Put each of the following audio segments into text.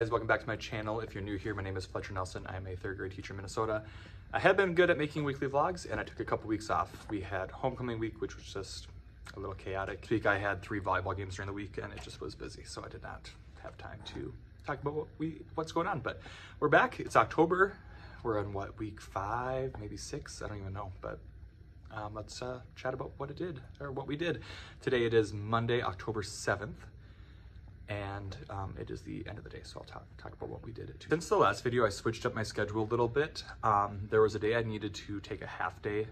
Guys, welcome back to my channel. If you're new here, my name is Fletcher Nelson. I am a third grade teacher in Minnesota. I have been good at making weekly vlogs, and I took a couple weeks off. We had homecoming week, which was just a little chaotic. This week I had 3 volleyball games during the week, and it just was busy, so I did not have time to talk about what's going on. But we're back. It's October. We're on what, week 5, maybe 6? I don't even know. But let's chat about what we did. Today it is Monday, October 7th. And it is the end of the day, so I'll talk about what we did at 2. Since the last video, I switched up my schedule a little bit. There was a day I needed to take a half day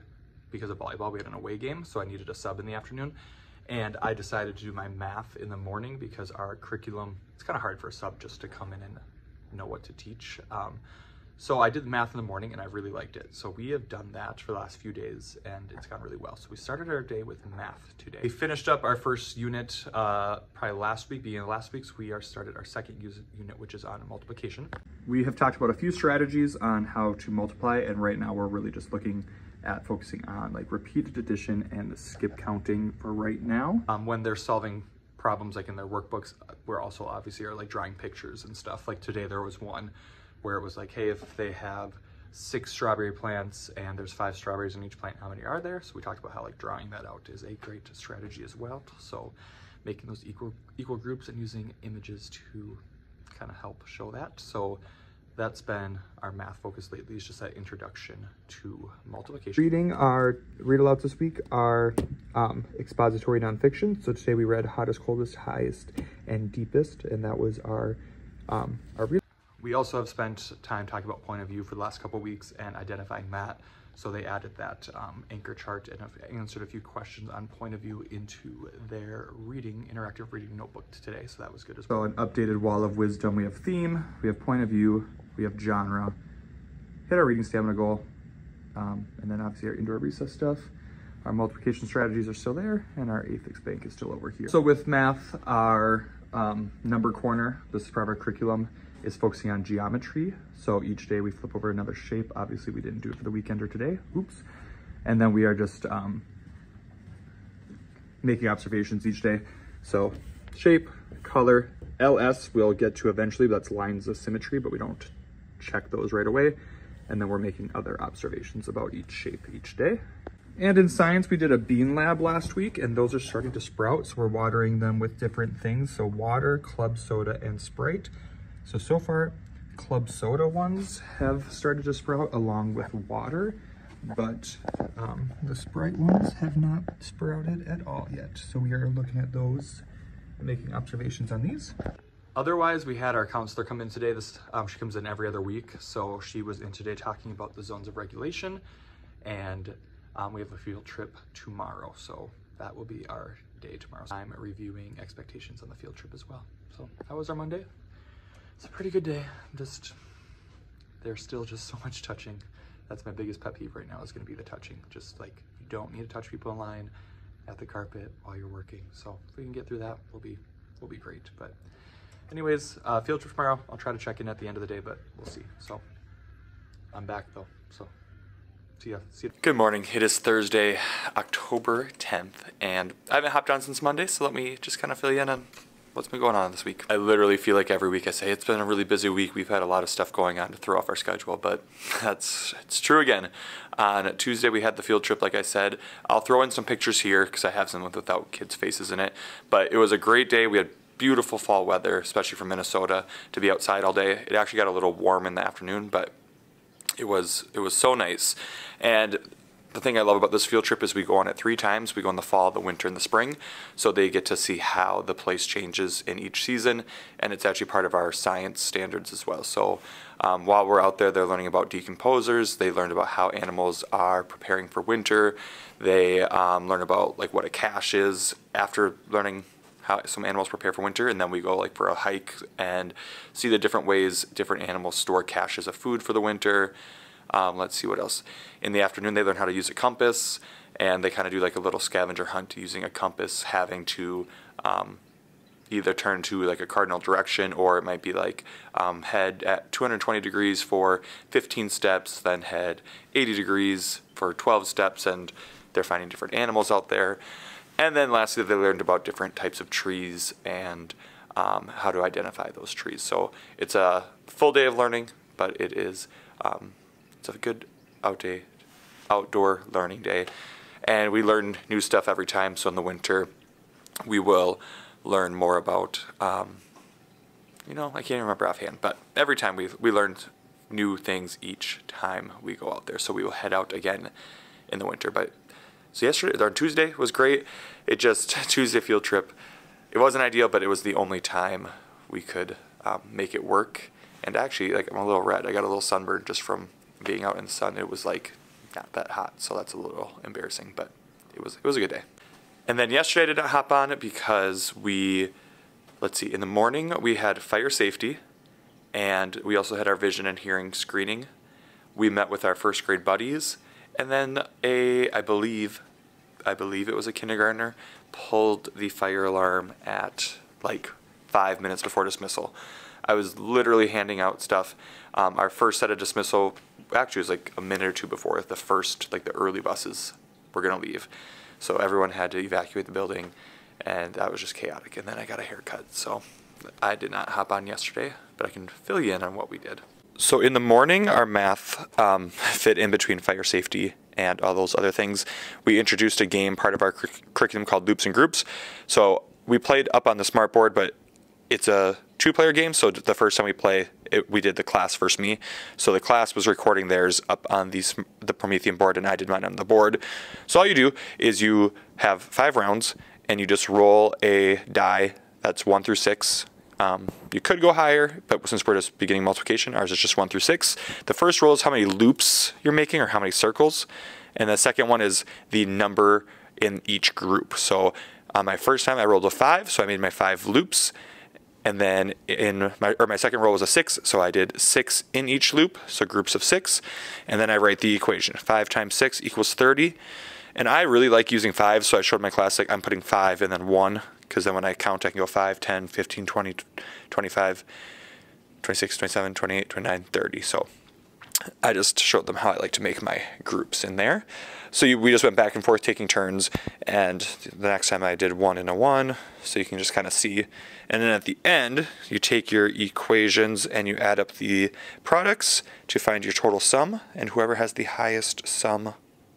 because of volleyball. We had an away game, so I needed a sub in the afternoon. And I decided to do my math in the morning because our curriculum, it's kind of hard for a sub just to come in and know what to teach. So I did the math in the morning and I really liked it. So we have done that for the last few days and it's gone really well. So we started our day with math today. We finished up our first unit probably last week, beginning of last week's. We started our second unit, which is on multiplication. We have talked about a few strategies on how to multiply, and right now we're really just looking at focusing on like repeated addition and the skip counting for right now. When they're solving problems like in their workbooks, we're also obviously are like drawing pictures and stuff. Like today there was one where it was like, hey, if they have 6 strawberry plants and there's 5 strawberries in each plant, how many are there? So we talked about how like drawing that out is a great strategy as well. So making those equal groups and using images to kind of help show that. So that's been our math focus lately, is just that introduction to multiplication. Reading our read-alouds this week are expository nonfiction. So today we read Hottest, Coldest, Highest, and Deepest, and that was our read. We also have spent time talking about point of view for the last couple of weeks and identifying that. So they added that anchor chart and answered a few questions on point of view into their interactive reading notebook today. So that was good as well. So an updated wall of wisdom. We have theme, we have point of view, we have genre, hit our reading stamina goal, and then obviously our indoor recess stuff. Our multiplication strategies are still there, and our eighth expank is still over here. So with math, our number corner, this is part of our curriculum, is focusing on geometry. So each day we flip over another shape. Obviously we didn't do it for the weekend or today, oops. And then we are just making observations each day. So shape, color, LS we'll get to eventually, but that's lines of symmetry, but we don't check those right away. And then we're making other observations about each shape each day. And in science, we did a bean lab last week, and those are starting to sprout. So we're watering them with different things. So water, club soda, and Sprite. So far, club soda ones have started to sprout along with water, but the Sprite ones have not sprouted at all yet. So we are looking at those and making observations on these. Otherwise, we had our counselor come in today. She comes in every other week. So she was in today talking about the zones of regulation, and we have a field trip tomorrow. So that will be our day tomorrow. I'm reviewing expectations on the field trip as well. So that was our Monday. It's a pretty good day. There's still just so much touching. That's my biggest pet peeve right now, is gonna be the touching. Just like, you don't need to touch people in line, at the carpet, while you're working. So if we can get through that, we'll be great. But anyways, field trip tomorrow. I'll try to check in at the end of the day, but we'll see. So I'm back though, so see ya. Good morning, it is Thursday, October 10th, and I haven't hopped on since Monday, so let me just kind of fill you in on what's been going on this week. I literally feel like every week I say it's been a really busy week. We've had a lot of stuff going on to throw off our schedule, but it's true again. On Tuesday we had the field trip, like I said. I'll throw in some pictures here because I have some without kids' faces in it. But it was a great day. We had beautiful fall weather, especially from Minnesota, to be outside all day. It actually got a little warm in the afternoon, but it was so nice. And the thing I love about this field trip is we go on it 3 times. We go in the fall, the winter, and the spring. So they get to see how the place changes in each season, and it's actually part of our science standards as well. So while we're out there, they're learning about decomposers. They learned about how animals are preparing for winter. They learn about like what a cache is after learning how some animals prepare for winter, and then we go like for a hike and see the different ways different animals store caches of food for the winter. Let's see what else. In the afternoon, they learn how to use a compass, and they kind of do like a little scavenger hunt using a compass, having to either turn to like a cardinal direction, or it might be like head at 220 degrees for 15 steps, then head 80 degrees for 12 steps, and they're finding different animals out there. And then lastly, they learned about different types of trees and how to identify those trees. So it's a full day of learning, but it is it's a good outdoor learning day. And we learn new stuff every time, so in the winter we will learn more about, you know, I can't remember offhand, but every time we learn new things each time we go out there. So we will head out again in the winter. But so yesterday, our Tuesday was great. It just, Tuesday field trip, it wasn't ideal, but it was the only time we could make it work. And actually, like, I'm a little red. I got a little sunburn just from being out in the sun. It was like not that hot, so that's a little embarrassing, but it was a good day. And then yesterday I did not hop on because we, let's see, in the morning we had fire safety, and we also had our vision and hearing screening. We met with our first grade buddies, and then I believe it was a kindergartner, pulled the fire alarm at like 5 minutes before dismissal. I was literally handing out stuff. Our first set of dismissal actually was like a minute or two before the first, like the early buses were gonna leave. So everyone had to evacuate the building, and that was just chaotic. And then I got a haircut, so I did not hop on yesterday, but I can fill you in on what we did. So in the morning, our math fit in between fire safety and all those other things. We introduced a game, part of our curriculum, called Loops and Groups. So we played up on the smartboard, but it's a two-player game, so the first time we play, we did the class versus me. So the class was recording theirs up on the Promethean board, and I did mine on the board. So all you do is you have 5 rounds, and you just roll a die that's 1 through 6. You could go higher, but since we're just beginning multiplication, ours is just 1 through 6. The first roll is how many loops you're making, or how many circles, and the second one is the number in each group. So on my first time, I rolled a 5, so I made my 5 loops. And then my second roll was a 6, so I did 6 in each loop, so groups of 6. And then I write the equation: 5 times 6 equals 30. And I really like using 5, so I showed my class, like, I'm putting 5 and then 1, because then when I count, I can go 5, 10, 15, 20, 25, 26, 27, 28, 29, 30. So I just showed them how I like to make my groups in there. So we just went back and forth taking turns, and the next time I did 1 and a 1, so you can just kind of see. And then at the end, you take your equations and you add up the products to find your total sum, and whoever has the highest sum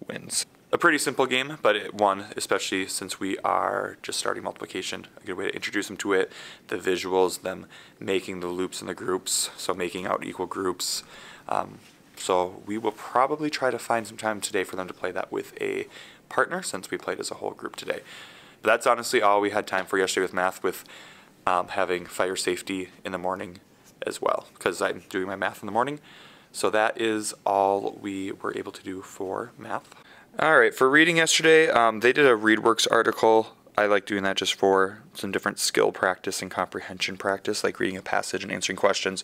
wins. A pretty simple game, but it won, especially since we are just starting multiplication. A good way to introduce them to it, the visuals, them making the loops and the groups, so making out equal groups. So we will probably try to find some time today for them to play that with a partner, since we played as a whole group today. But that's honestly all we had time for yesterday with math, with having fire safety in the morning as well, because I'm doing my math in the morning. So that is all we were able to do for math. All right, for reading yesterday, they did a ReadWorks article. I like doing that just for some different skill practice and comprehension practice, like reading a passage and answering questions.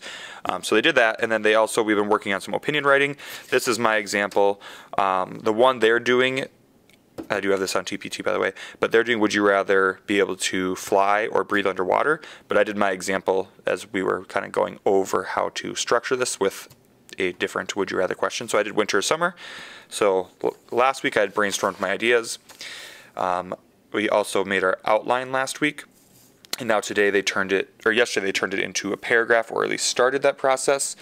So they did that, and then they also, we've been working on some opinion writing. This is my example. The one they're doing, I do have this on TPT, by the way, but they're doing, would you rather be able to fly or breathe underwater? But I did my example as we were kind of going over how to structure this with a different would you rather question. So I did winter or summer. So last week I had brainstormed my ideas. We also made our outline last week, and now today they turned it, or yesterday they turned it into a paragraph, or at least started that process.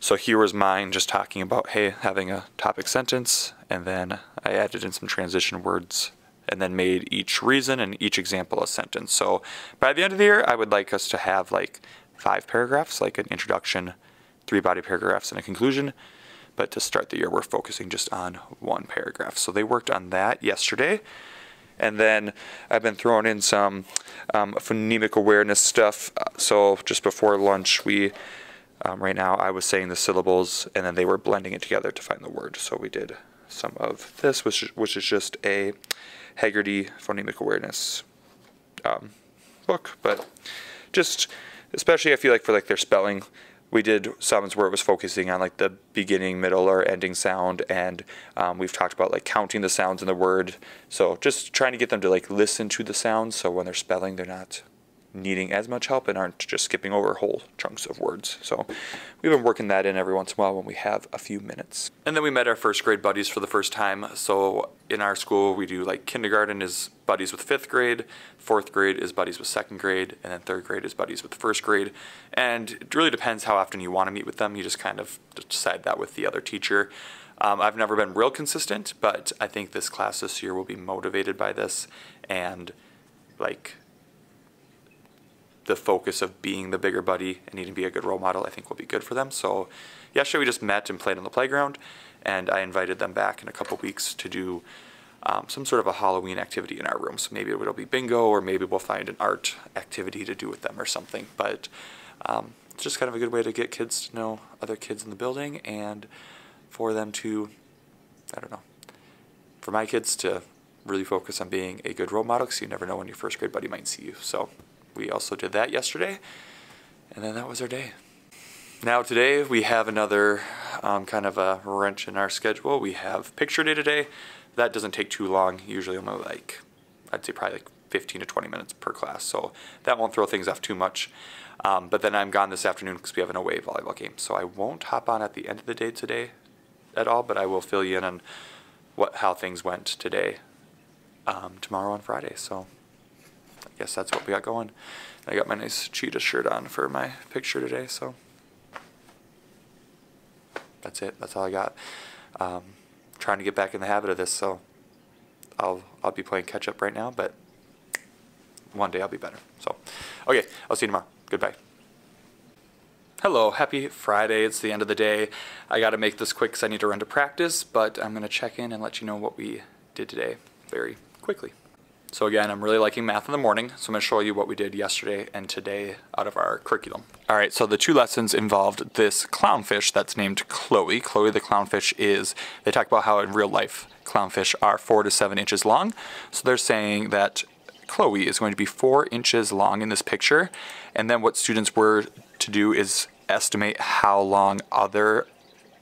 So here was mine, just talking about, hey, having a topic sentence, and then I added in some transition words, and then made each reason and each example a sentence. So by the end of the year, I would like us to have like 5 paragraphs, like an introduction, 3 body paragraphs, and a conclusion. But to start the year, we're focusing just on 1 paragraph. So they worked on that yesterday. And then I've been throwing in some phonemic awareness stuff. So just before lunch, we, right now, I was saying the syllables, and then they were blending it together to find the word. So we did some of this, which is just a Heggarty phonemic awareness book. But just, especially I feel like for like their spelling, we did sums where it was focusing on like the beginning, middle, or ending sound, and we've talked about like counting the sounds in the word. So just trying to get them to like listen to the sounds, so when they're spelling, they're not needing as much help and aren't just skipping over whole chunks of words. So we've been working that in every once in a while when we have a few minutes. And then we met our first grade buddies for the first time. So in our school, we do like kindergarten is buddies with 5th grade, 4th grade is buddies with 2nd grade, and then 3rd grade is buddies with 1st grade. And it really depends how often you want to meet with them. You just kind of decide that with the other teacher. I've never been real consistent, but I think this class this year will be motivated by this and like the focus of being the bigger buddy and needing to be a good role model, I think will be good for them. So yesterday we just met and played on the playground, and I invited them back in a couple weeks to do some sort of a Halloween activity in our room. So maybe it'll be bingo, or maybe we'll find an art activity to do with them or something. But it's just kind of a good way to get kids to know other kids in the building, and for them to, I don't know, for my kids to really focus on being a good role model, because you never know when your first grade buddy might see you. So we also did that yesterday, and then that was our day. Now today we have another kind of a wrench in our schedule. We have picture day today. That doesn't take too long, usually only like, I'd say probably like 15 to 20 minutes per class, so that won't throw things off too much. But then I'm gone this afternoon because we have an away volleyball game, so I won't hop on at the end of the day today at all, but I will fill you in on how things went today, tomorrow, and Friday. So I guess that's what we got going. I got my nice cheetah shirt on for my picture today, so that's it. That's all I got. Trying to get back in the habit of this, so I'll be playing catch up right now, but one day I'll be better. So, okay, I'll see you tomorrow. Goodbye. Hello, happy Friday. It's the end of the day. I gotta make this quick because I need to run to practice, but I'm gonna check in and let you know what we did today very quickly. So again, I'm really liking math in the morning, so I'm gonna show you what we did yesterday and today out of our curriculum. All right, so the two lessons involved this clownfish that's named Chloe. Chloe the clownfish is, they talk about how in real life, clownfish are 4 to 7 inches long. So they're saying that Chloe is going to be 4 inches long in this picture. And then what students were to do is estimate how long other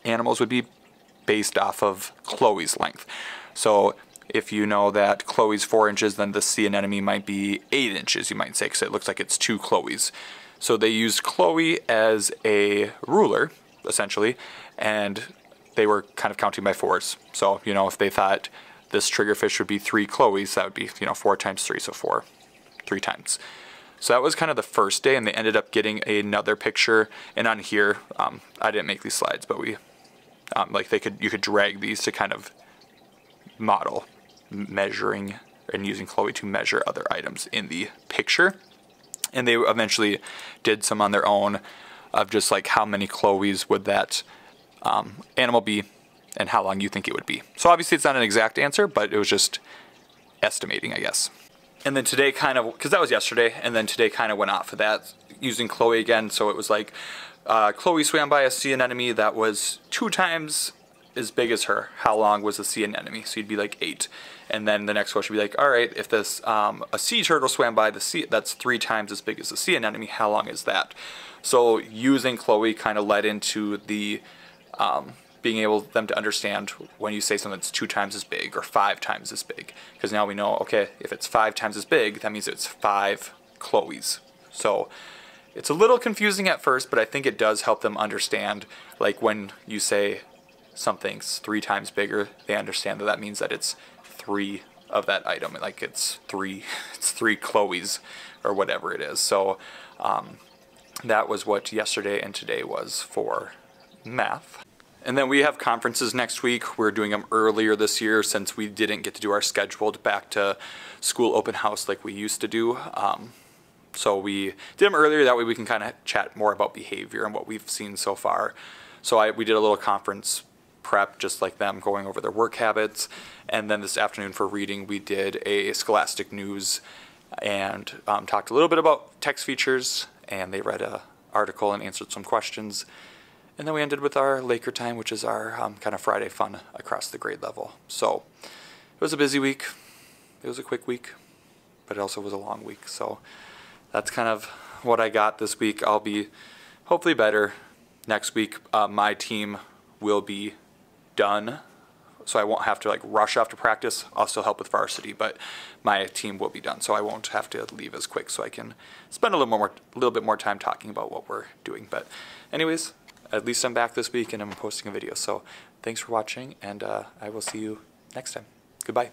animals would be based off of Chloe's length. So if you know that Chloe's 4 inches, then the sea anemone might be 8 inches, you might say, because it looks like it's 2 Chloes. So they used Chloe as a ruler, essentially, and they were kind of counting by fours. So, you know, if they thought this triggerfish would be 3 Chloes, that would be, you know, 4 times 3, so 4, 3 times. So that was kind of the first day, and they ended up getting another picture. And on here, I didn't make these slides, but we, like you could drag these to kind of model measuring and using Chloe to measure other items in the picture. And they eventually did some on their own of just like how many Chloes would that animal be and how long you think it would be. So obviously it's not an exact answer, but it was just estimating, I guess. And then today kind of, because that was yesterday, and then today kind of went off of that using Chloe again. So it was like Chloe swam by a sea anemone that was 2 times as big as her. How long was the sea anemone? So you'd be like 8. And then the next question would be like, all right, if this a sea turtle swam by the sea, that's 3 times as big as the sea anemone, how long is that? So using Chloe kind of led into the being able them to understand when you say something that's 2 times as big or 5 times as big, because now we know, okay, if it's 5 times as big, that means it's 5 Chloes. So it's a little confusing at first, but I think it does help them understand, like when you say something's 3 times bigger, they understand that that means that it's 3 of that item, like it's three Chloes or whatever it is. So that was what yesterday and today was for math. And then we have conferences next week. We're doing them earlier this year since we didn't get to do our scheduled back to school open house like we used to do. So we did them earlier, that way we can kind of chat more about behavior and what we've seen so far. So we did a little conference prep, just like them, going over their work habits. And then this afternoon for reading, we did a Scholastic News and talked a little bit about text features, and they read an article and answered some questions. And then we ended with our Laker time, which is our kind of Friday fun across the grade level. So it was a busy week. It was a quick week, but it also was a long week. So that's kind of what I got this week. I'll be hopefully better next week. My team will be done so I won't have to like rush off to practice. I'll still help with varsity, but my team will be done, so I won't have to leave as quick, so I can spend a little bit more time talking about what we're doing. But anyways, at least I'm back this week and I'm posting a video. So thanks for watching, and I will see you next time. Goodbye.